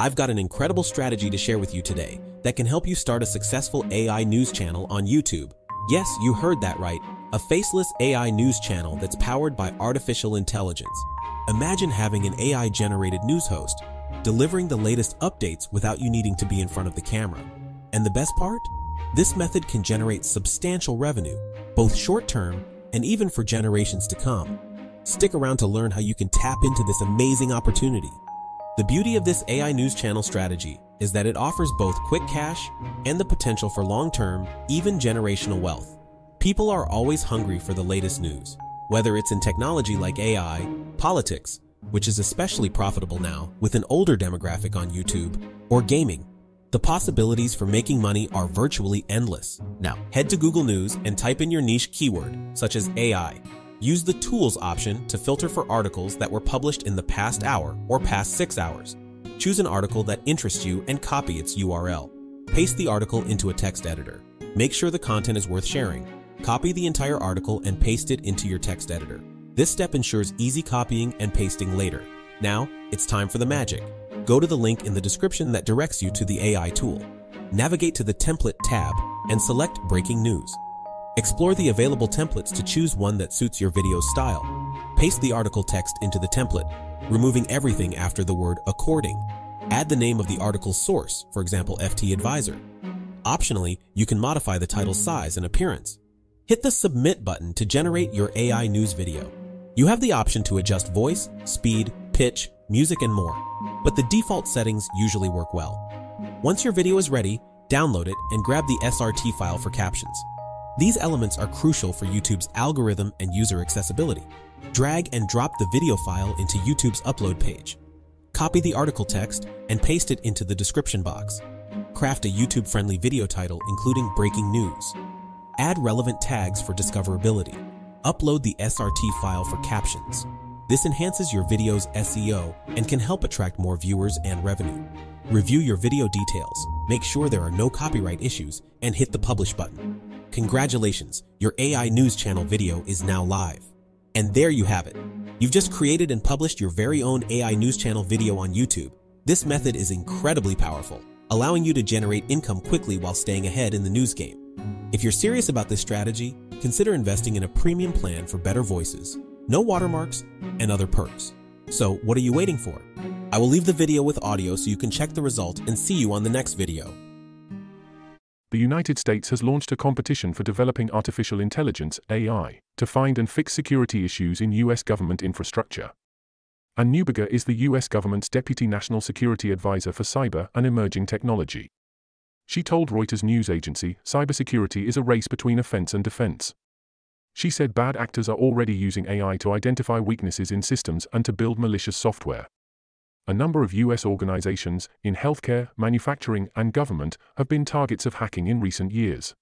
I've got an incredible strategy to share with you today that can help you start a successful AI news channel on YouTube. Yes, you heard that right, a faceless AI news channel that's powered by artificial intelligence. Imagine having an AI-generated news host, delivering the latest updates without you needing to be in front of the camera. And the best part? This method can generate substantial revenue, both short-term and even for generations to come. Stick around to learn how you can tap into this amazing opportunity. The beauty of this AI news channel strategy is that it offers both quick cash and the potential for long-term, even generational wealth. People are always hungry for the latest news, whether it's in technology like AI, politics, which is especially profitable now with an older demographic on YouTube, or gaming. The possibilities for making money are virtually endless. Now, head to Google News and type in your niche keyword, such as AI. Use the Tools option to filter for articles that were published in the past hour or past 6 hours. Choose an article that interests you and copy its URL. Paste the article into a text editor. Make sure the content is worth sharing. Copy the entire article and paste it into your text editor. This step ensures easy copying and pasting later. Now, it's time for the magic. Go to the link in the description that directs you to the AI tool. Navigate to the Template tab and select Breaking News. Explore the available templates to choose one that suits your video style. Paste the article text into the template, removing everything after the word according. Add the name of the article's source, for example, FT Advisor. Optionally, you can modify the title size and appearance. Hit the Submit button to generate your AI news video. You have the option to adjust voice, speed, pitch, music, and more, but the default settings usually work well. Once your video is ready, download it and grab the SRT file for captions. These elements are crucial for YouTube's algorithm and user accessibility. Drag and drop the video file into YouTube's upload page. Copy the article text and paste it into the description box. Craft a YouTube-friendly video title including breaking news. Add relevant tags for discoverability. Upload the SRT file for captions. This enhances your video's SEO and can help attract more viewers and revenue. Review your video details, make sure there are no copyright issues, and hit the Publish button. Congratulations, your AI news channel video is now live. And there you have it. You've just created and published your very own AI news channel video on YouTube. This method is incredibly powerful, allowing you to generate income quickly while staying ahead in the news game. If you're serious about this strategy, consider investing in a premium plan for better voices, no watermarks, and other perks. So, what are you waiting for? I will leave the video with audio so you can check the result and see you on the next video. The United States has launched a competition for developing artificial intelligence (AI) to find and fix security issues in U.S. government infrastructure. Anne Neuberger is the U.S. government's Deputy National Security Advisor for Cyber and Emerging Technology. She told Reuters news agency, "Cybersecurity is a race between offense and defense." She said bad actors are already using AI to identify weaknesses in systems and to build malicious software. A number of U.S. organizations in healthcare, manufacturing, and government have been targets of hacking in recent years.